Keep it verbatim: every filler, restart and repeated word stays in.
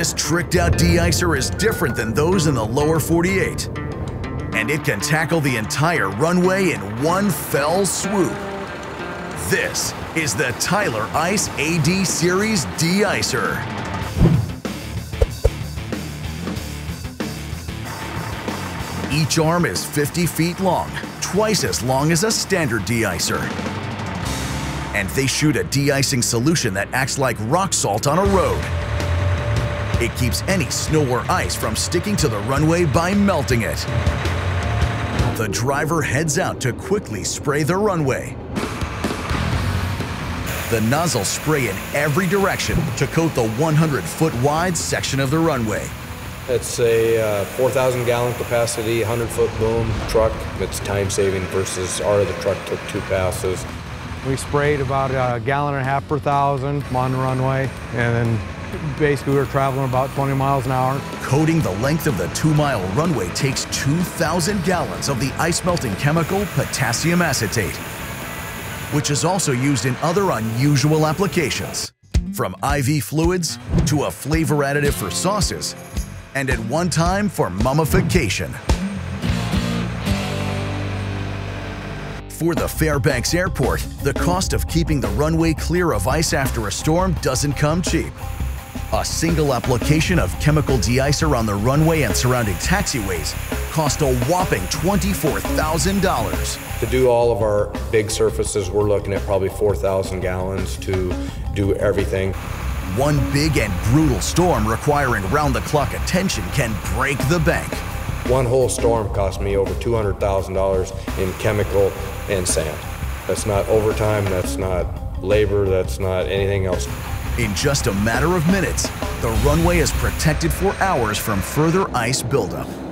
This tricked out de-icer is different than those in the lower forty-eight, and it can tackle the entire runway in one fell swoop. This is the Tyler Ice A D Series De-icer. Each arm is fifty feet long, twice as long as a standard de-icer. And they shoot a de-icing solution that acts like rock salt on a road. It keeps any snow or ice from sticking to the runway by melting it. The driver heads out to quickly spray the runway. The nozzles spray in every direction to coat the one hundred foot wide section of the runway. It's a uh, four thousand gallon capacity, one hundred foot boom truck. It's time saving versus our other truck took two passes. We sprayed about a gallon and a half per thousand on the runway, and then basically we were traveling about twenty miles an hour. Coating the length of the two mile runway takes two thousand gallons of the ice melting chemical potassium acetate, which is also used in other unusual applications, from I V fluids to a flavor additive for sauces, and at one time for mummification. For the Fairbanks Airport, the cost of keeping the runway clear of ice after a storm doesn't come cheap. A single application of chemical de-icer on the runway and surrounding taxiways cost a whopping twenty-four thousand dollars. To do all of our big surfaces, we're looking at probably four thousand gallons to do everything. One big and brutal storm requiring round-the-clock attention can break the bank. One whole storm cost me over two hundred thousand dollars in chemical and sand. That's not overtime, that's not labor, that's not anything else. In just a matter of minutes, the runway is protected for hours from further ice buildup.